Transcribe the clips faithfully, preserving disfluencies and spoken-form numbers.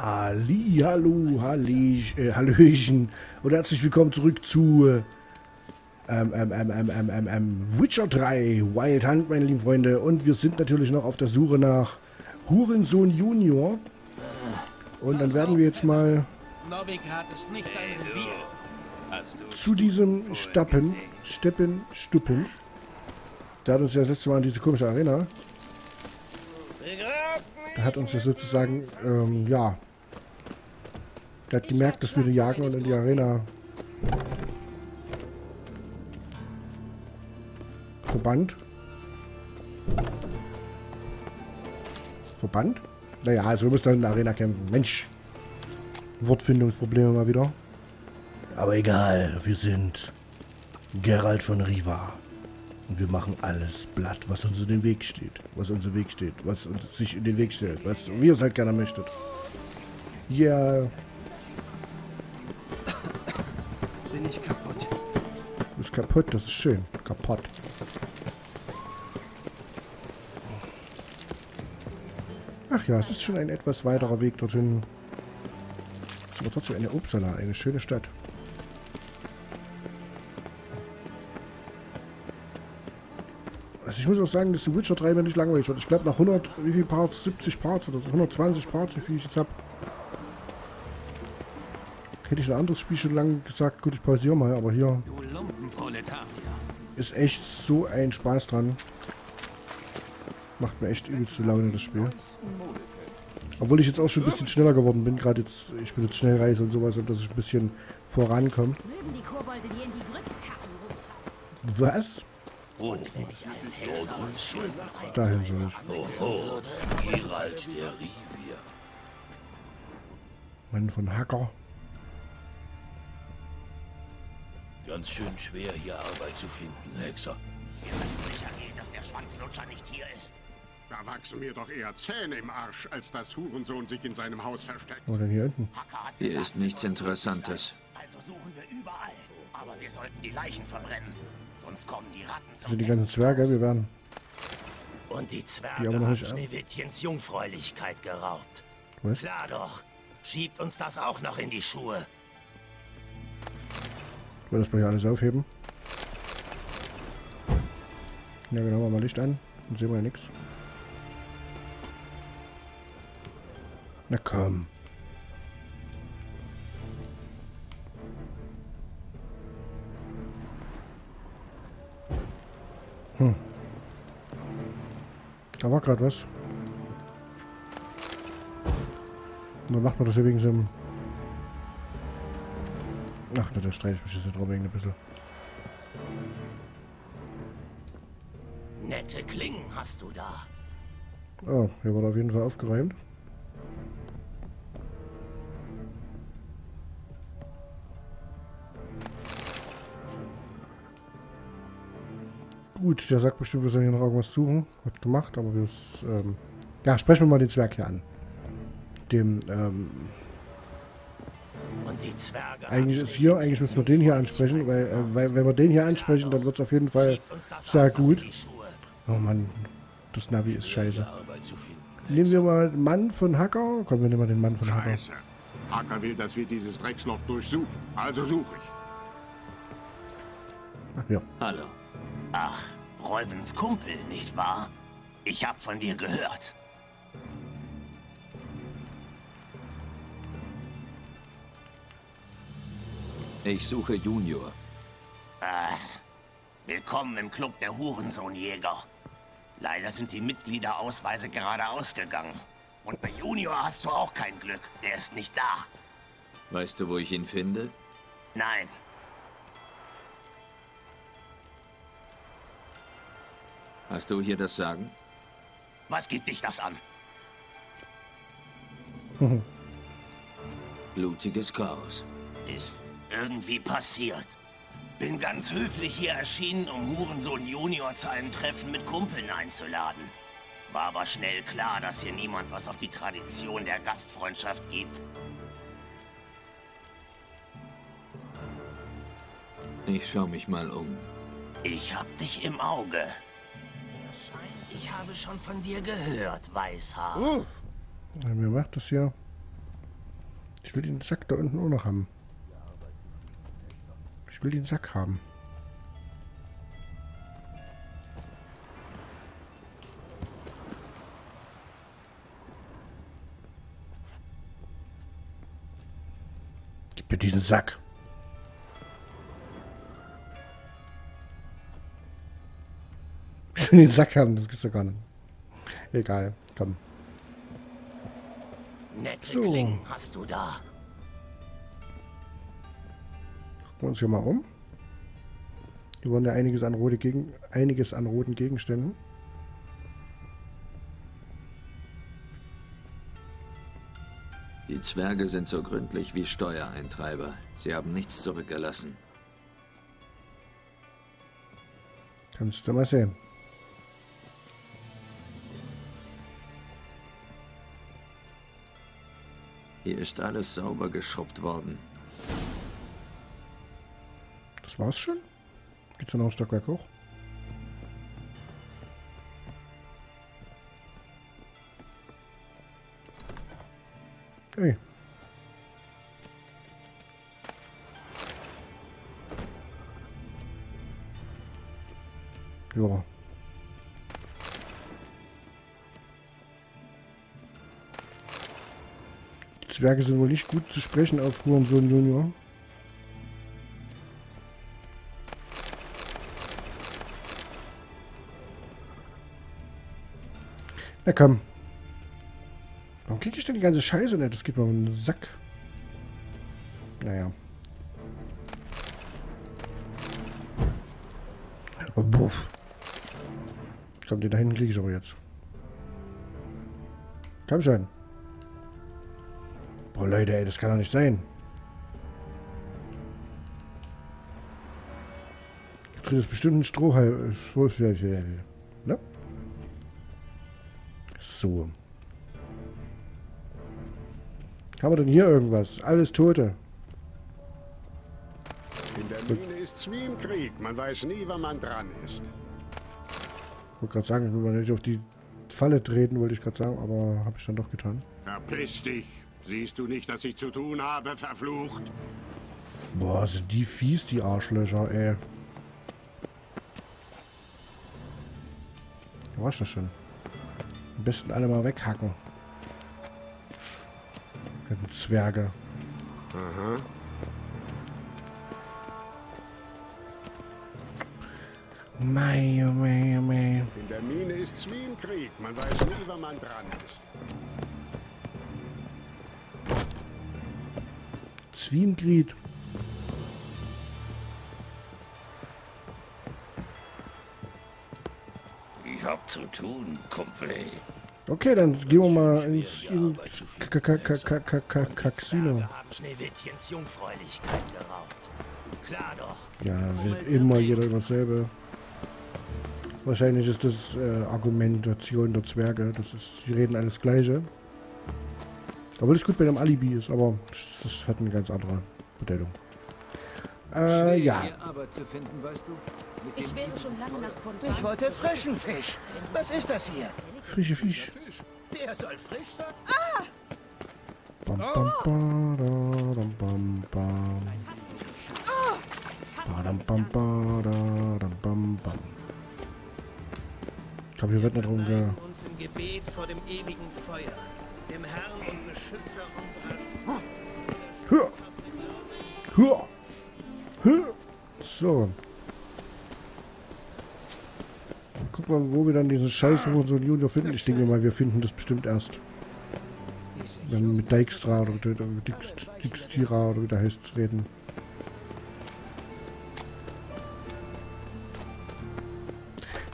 Halli, hallo, halli, äh, hallöchen und herzlich willkommen zurück zu äh, ähm, ähm, ähm, ähm, ähm, ähm, Witcher drei Wild Hunt, meine lieben Freunde. Und wir sind natürlich noch auf der Suche nach Hurensohn Junior. Und dann werden wir jetzt mal zu diesem Stappen, Steppen, Stuppen. Da hat uns ja das letzte Mal in diese komische Arena. Da hat uns ja sozusagen, ähm, ja, der hat gemerkt, dass wir den jagen und in die Arena verbannt. Verbannt? Naja, also wir müssen dann in der Arena kämpfen. Mensch, Wortfindungsprobleme mal wieder. Aber egal, wir sind Geralt von Riva. Und wir machen alles blatt, was uns in den Weg steht. Was uns in den Weg steht. Was uns sich in den Weg stellt. Was wir es halt gerne möchtet. Ja. Yeah. Bin ich kaputt. Du bist kaputt, das ist schön. Kaputt. Ach ja, es ist schon ein etwas weiterer Weg dorthin. Es ist aber trotzdem eine Uppsala, eine schöne Stadt. Also ich muss auch sagen, dass die Witcher drei mir nicht langweilig wird. Ich glaube nach hundert, wie viel Parts, siebzig Parts oder so, hundertzwanzig Parts, wie viel ich jetzt habe. Hätte ich ein anderes Spiel schon lange gesagt, gut, ich pausiere mal, aber hier ist echt so ein Spaß dran. Macht mir echt übelste Laune, das Spiel. Obwohl ich jetzt auch schon ein bisschen schneller geworden bin, gerade jetzt, ich bin jetzt Schnellreise und sowas, dass ich ein bisschen vorankomme. Was? Und wenn ich einen Hexer und Schulden dahin soll ich. Oho, Geralt der Rivier. Mann von Hacker. Ganz schön schwer, hier Arbeit zu finden, Hexer. Ihr könnt sicher gehen, dass der Schwanzlutscher nicht hier ist. Da wachsen mir doch eher Zähne im Arsch, als dass Hurensohn sich in seinem Haus versteckt. Wo denn hier hinten? Hier ist nichts Interessantes. Also suchen wir überall. Aber wir sollten die Leichen verbrennen. Sonst kommen die Ratten. Das sind die ganzen Zwerge, wir werden. Und die Zwerge die haben Schneewittchens Jungfräulichkeit geraubt. Was? Klar doch. Schiebt uns das auch noch in die Schuhe. Wollen das mal hier alles aufheben? Ja, genau, machen wir mal Licht an. Dann sehen wir ja nichts. Na komm. Hm. Da war gerade was. Und dann macht man das hier wegen so einem... Ach, da streite ich mich jetzt drum wegen ein bisschen. Nette Klingen hast du da. Oh, hier wurde auf jeden Fall aufgeräumt. Gut, der sagt bestimmt, wir sollen hier noch irgendwas suchen. Hat gemacht, aber wir... Ähm ja, sprechen wir mal den Zwerg hier an. Dem, ähm... Und die Zwerge eigentlich ist hier, eigentlich müssen wir den hier ansprechen, weil, äh, weil wenn wir den hier ansprechen, dann wird es auf jeden Fall sehr gut. Oh Mann, das Navi ist scheiße. Nehmen wir mal den Mann von Hacker. Komm, wir nehmen mal den Mann von Hacker. Hacker will, dass wir dieses Drecksloch durchsuchen. Also suche ich. Ach ja. Hallo. Ach, Reuvens Kumpel, nicht wahr? Ich hab von dir gehört. Ich suche Junior. Ah, willkommen im Club der Hurensohnjäger. Leider sind die Mitgliederausweise gerade ausgegangen. Und bei Junior hast du auch kein Glück. Der ist nicht da. Weißt du, wo ich ihn finde? Nein. Hast du hier das Sagen? Was geht dich das an? Blutiges Chaos. Ist irgendwie passiert. Bin ganz höflich hier erschienen, um Hurensohn Junior zu einem Treffen mit Kumpeln einzuladen. War aber schnell klar, dass hier niemand was auf die Tradition der Gastfreundschaft gibt. Ich schau mich mal um. Ich hab dich im Auge. Ich habe schon von dir gehört, Weißhaar. Oh. Ja, mir macht das hier. Ich will den Sack da unten auch noch haben. Ich will den Sack haben. Gib mir diesen Sack. Ich will den Sack haben, das gibt's doch gar nicht. Egal, komm. Nette so. Klingen hast du da. Gucken wir uns hier mal um. Hier waren ja einiges an, rote Gegen einiges an roten Gegenständen. Die Zwerge sind so gründlich wie Steuereintreiber. Sie haben nichts zurückgelassen. Kannst du mal sehen. Hier ist alles sauber geschrubbt worden. Das war's schon? Geht's dann noch ein Stockwerk hoch? Hey. Ja. Zwerge sind wohl nicht gut zu sprechen auf Hurensohn Junior. Na komm. Warum krieg ich denn die ganze Scheiße nicht? Das geht mir um den Sack. Naja. Und buff. Komm, den da hinten krieg ich aber jetzt. Komm schon. Boah, Leute, ey, das kann doch nicht sein. Ich drehe das bestimmt einen Strohhalm. Ne? So. Haben wir denn hier irgendwas? Alles Tote. In der Mine ist's wie im Krieg. Man weiß nie, wann man dran ist. Ich wollte gerade sagen, ich will mal nicht auf die Falle treten, wollte ich gerade sagen, aber habe ich dann doch getan. Verpiss dich! Siehst du nicht, dass ich zu tun habe, verflucht? Boah, sind die fies, die Arschlöcher, ey. Da war's doch schon. Am besten alle mal weghacken. Ganzen Zwerge. Aha. Mei, mei, mei. In der Mine ist's wie im Krieg. Man weiß nie, wann man dran ist. Wie im Krieg. Ich hab zu tun, Kumpel. Okay, dann gehen wir mal ins Casino. Ja, immer jeder dasselbe. Wahrscheinlich ist das äh, Argumentation der Zwerge. Das ist, die reden alles Gleiche. Obwohl es gut bei einem Alibi ist, aber das hat eine ganz andere Bedeutung. Äh, ja. Ich wollte frischen Fisch. Was ist das hier? Frische Fisch. Der soll frisch sein. Ah! Bam, bam, bam, bam, bam, bam, bam, bam. Ich glaube, hier wird nicht rumge... Dem Herrn und Beschützer unserer... Hör! Hör! So. Guck mal, wo wir dann diesen Scheiß Hurensohn Junior finden. Ich denke mal, wir finden das bestimmt erst. Wenn mit Dijkstra oder Dijkstira oder wie der heißt reden.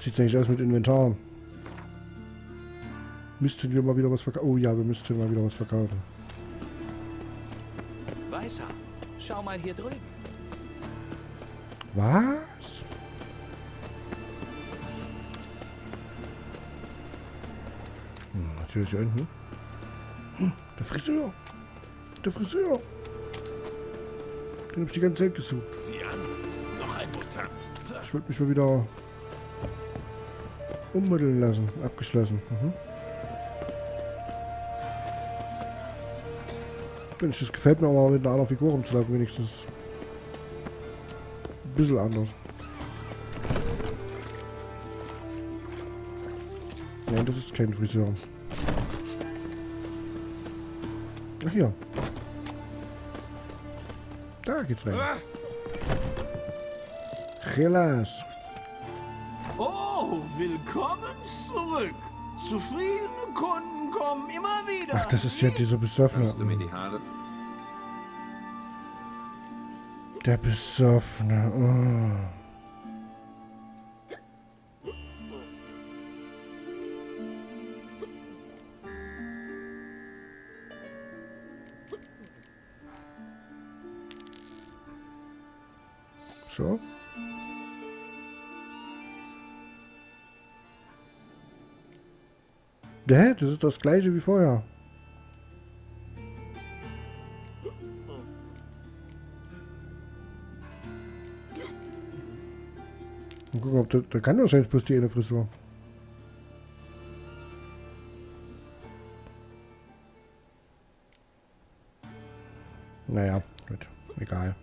Sieht eigentlich aus mit Inventar. Müssten wir mal wieder was verkaufen? Oh ja, wir müssten mal wieder was verkaufen. Weißer, schau mal hier drüben. Was? Hm, natürlich hier unten. Hm, der Friseur. Der Friseur. Den hab ich die ganze Zeit gesucht. Sieh an, noch ein Mutant. Ich wollte mich mal wieder ummitteln lassen. Abgeschlossen. Mhm. Mensch, das gefällt mir auch mal mit einer anderen Figur rumzulaufen, wenigstens. Ein bisschen anders. Nein, das ist kein Friseur. Ach ja. Da geht's rein. Relax. Oh, willkommen zurück. Zufriedene Kunden kommen immer wieder. Ach, das ist ja dieser Besoffene. Der Besoffene. Oh. So. Hä? Das ist das gleiche wie vorher. Und guck mal, da, da kann wahrscheinlich bloß die eine Frisur. Naja, gut. Egal.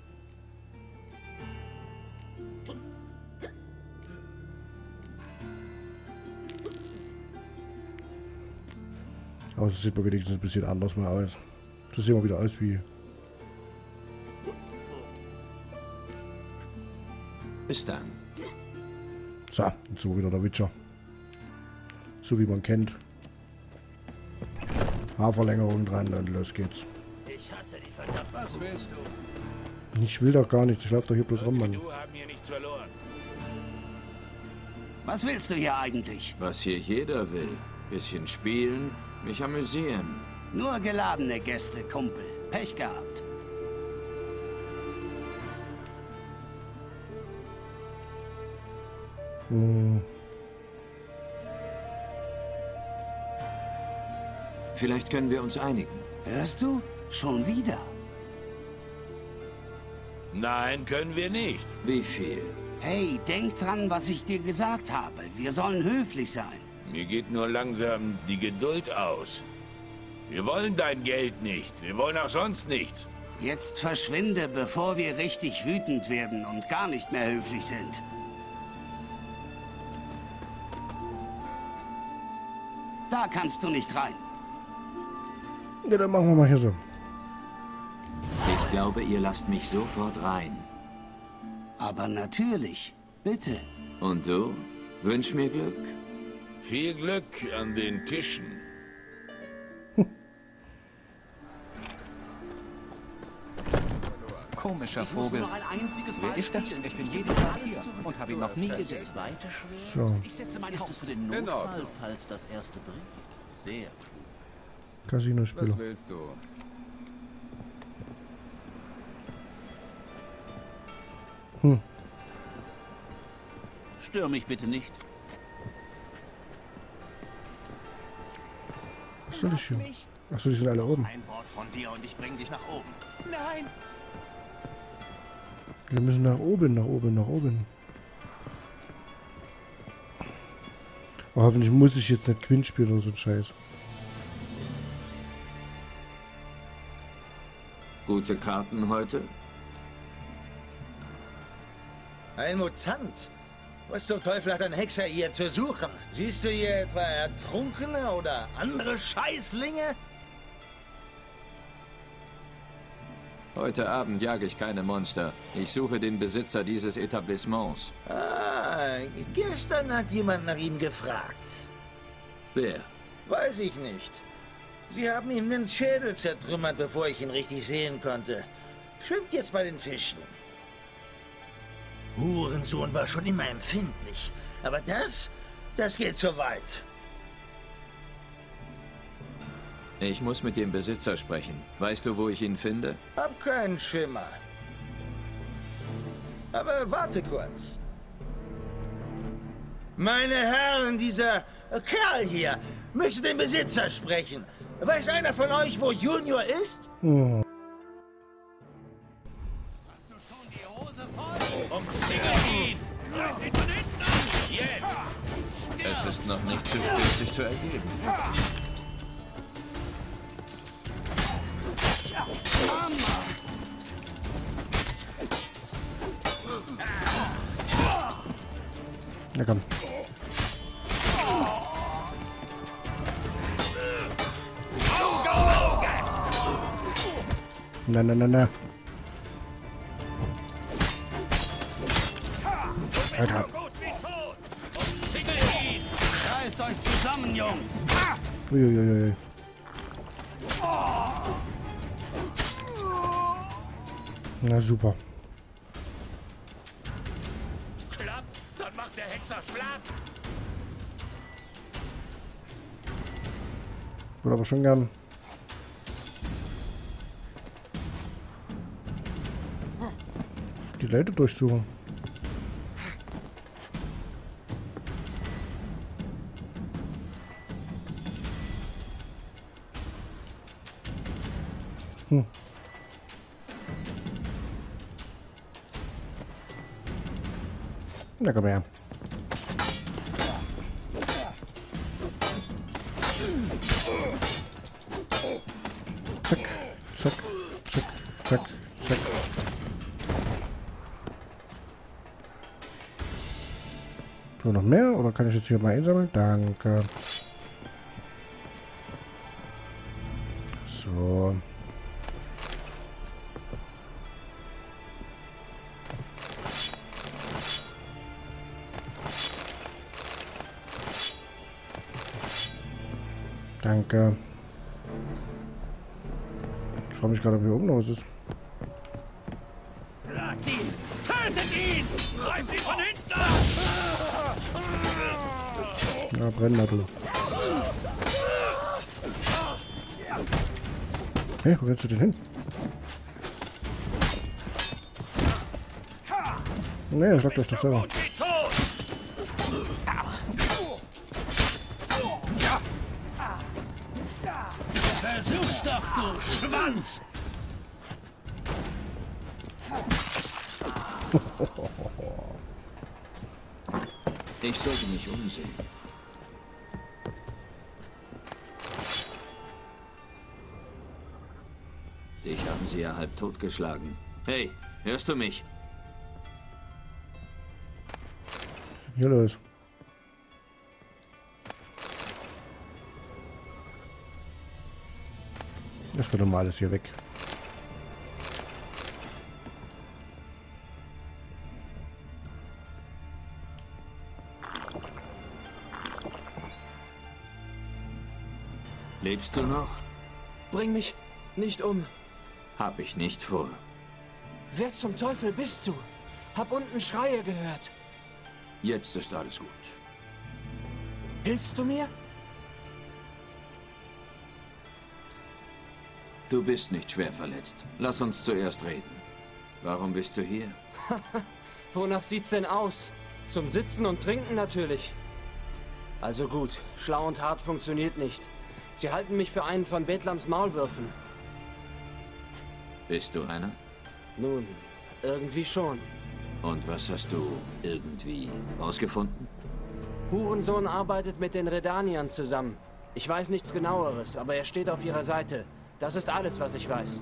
Aber das sieht man wenigstens ein bisschen anders mal aus. Das sieht mal wieder aus wie... Bis dann. So, jetzt sind wir wieder der Witcher. So wie man kennt. Haarverlängerung dran und los geht's. Ich hasse die Verdammten. Was willst du? Ich will doch gar nichts, ich laufe doch hier bloß rum, Mann. Du haben hier nichts verloren. Was willst du hier eigentlich? Was hier jeder will. Bisschen spielen. Mich amüsieren. Nur geladene Gäste, Kumpel. Pech gehabt. Hm. Vielleicht können wir uns einigen. Hörst du? Schon wieder? Nein, können wir nicht. Wie viel? Hey, denk dran, was ich dir gesagt habe. Wir sollen höflich sein. Mir geht nur langsam die Geduld aus. Wir wollen dein Geld nicht. Wir wollen auch sonst nichts. Jetzt verschwinde, bevor wir richtig wütend werden und gar nicht mehr höflich sind. Da kannst du nicht rein. Ja, dann machen wir mal hier so. Ich glaube, ihr lasst mich sofort rein. Aber natürlich. Bitte. Und du? Wünsch mir Glück. Viel Glück an den Tischen. Komischer Vogel. Wer ist das? Ich bin jeden Tag hier und habe ihn noch nie gesehen. So. Genau. Casino-Spieler. Was willst du? Hm. Stör mich bitte nicht. Achso, die sind, Achso, die sind alle oben. Ein Wort von dir und ich bring dich nach oben. Nein. Wir müssen nach oben, nach oben, nach oben. Oh, hoffentlich muss ich jetzt nicht Quinn spielen oder so ein Scheiß. Gute Karten heute. Ein Mutant. Was zum Teufel hat ein Hexer hier zu suchen? Siehst du hier etwa Ertrunkene oder andere Scheißlinge? Heute Abend jage ich keine Monster. Ich suche den Besitzer dieses Etablissements. Ah, gestern hat jemand nach ihm gefragt. Wer? Weiß ich nicht. Sie haben ihm den Schädel zertrümmert, bevor ich ihn richtig sehen konnte. Schwimmt jetzt bei den Fischen. Hurensohn war schon immer empfindlich. Aber das, das geht zu weit. Ich muss mit dem Besitzer sprechen. Weißt du, wo ich ihn finde? Hab keinen Schimmer. Aber warte kurz. Meine Herren, dieser Kerl hier möchte den Besitzer sprechen. Weiß einer von euch, wo Junior ist? Hm. Es ist noch nicht zu spät, sich zu ergeben. Na komm. Na, na, na, na. Alter. Reißt euch zusammen, Jungs. Uiuiui. Na super. Klappt, dann macht der Hexer platt. Würde aber schon gern. Die Leute durchsuchen. Hm. Na komm her. Zack, zack, zack, zack, zack. So, noch mehr? Oder kann ich jetzt hier mal einsammeln? Danke. So. Danke. Ich frage mich gerade, ob hier oben noch was ist. Schlagt ihn! Tötet ihn! Reibt ihn von hinten ab! Na, brenn mal, du. Hey, wo rennst du denn hin? Naja, schlagt euch doch selber. Versuch's doch, du Schwanz! Ich sollte mich umsehen. Dich haben sie ja halb totgeschlagen. Hey, hörst du mich? Hier los. Das wird mal alles hier weg. Lebst du noch? Bring mich nicht um. Hab ich nicht vor. Wer zum Teufel bist du? Hab unten Schreie gehört. Jetzt ist alles gut. Hilfst du mir? Du bist nicht schwer verletzt. Lass uns zuerst reden. Warum bist du hier? Wonach sieht's denn aus? Zum Sitzen und Trinken natürlich. Also gut, schlau und hart funktioniert nicht. Sie halten mich für einen von Betlams Maulwürfen. Bist du einer? Nun, irgendwie schon. Und was hast du irgendwie rausgefunden? Hurensohn arbeitet mit den Redaniern zusammen. Ich weiß nichts Genaueres, aber er steht auf ihrer Seite. Das ist alles, was ich weiß.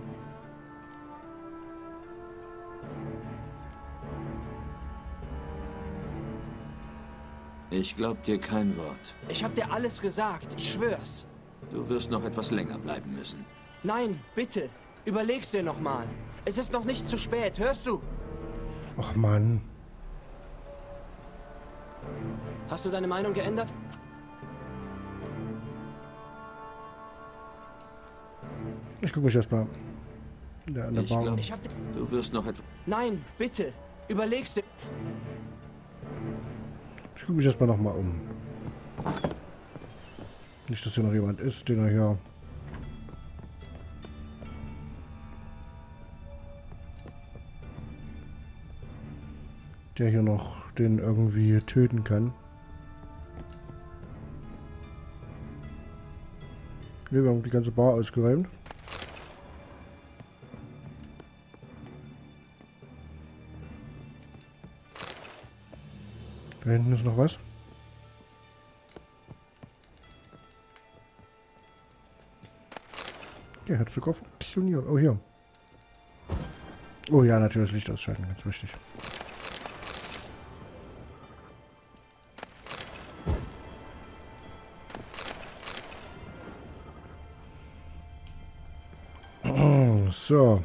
Ich glaub dir kein Wort. Ich hab dir alles gesagt, ich schwör's. Du wirst noch etwas länger bleiben müssen. Nein, bitte. Überleg's dir nochmal. Es ist noch nicht zu spät, hörst du? Ach Mann. Hast du deine Meinung geändert? Ich guck mich erstmal der an der Bahn an. Du wirst noch etwas. Nein, bitte. Überlegst du. Ich guck mich erstmal nochmal um. Nicht, dass hier noch jemand ist, den er hier. Der hier noch den irgendwie töten kann. Wir haben die ganze Bar ausgeräumt. Da hinten ist noch was. Der hat sogar funktioniert. Oh, hier. Oh ja, natürlich Licht ausschalten, ganz wichtig. So.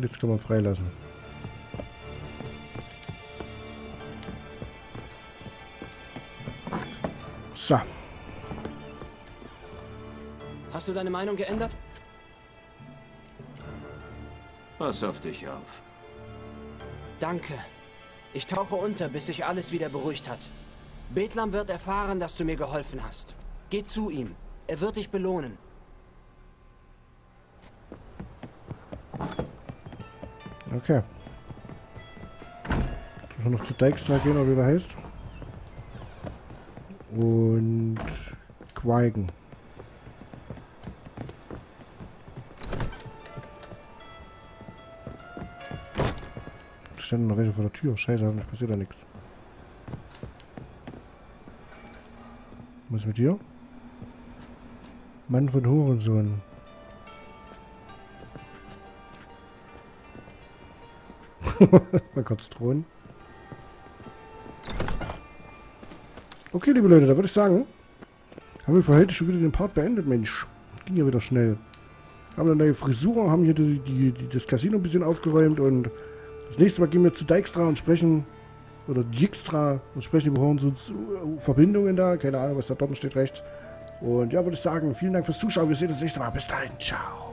Jetzt kann man freilassen. So. Hast du deine Meinung geändert? Pass auf dich auf. Danke. Ich tauche unter, bis sich alles wieder beruhigt hat. Betlam wird erfahren, dass du mir geholfen hast. Geh zu ihm. Er wird dich belohnen. Okay. Ich muss noch zu Dijkstra gehen, oder wie der heißt. Und Quaigen. Da standen noch welche vor der Tür. Scheiße, hoffentlich passiert da nichts. Was ist mit dir? Mann von Hurensohn. Mal kurz drohen. Okay, liebe Leute, da würde ich sagen, haben wir für heute schon wieder den Part beendet, Mensch. Ging ja wieder schnell. Haben eine neue Frisur, haben hier die, die, die, das Casino ein bisschen aufgeräumt und das nächste Mal gehen wir zu Dijkstra und sprechen, oder Dijkstra und sprechen über Verbindungen da. Keine Ahnung, was da dort steht rechts. Und ja, würde ich sagen, vielen Dank fürs Zuschauen. Wir sehen uns das nächste Mal. Bis dahin. Ciao.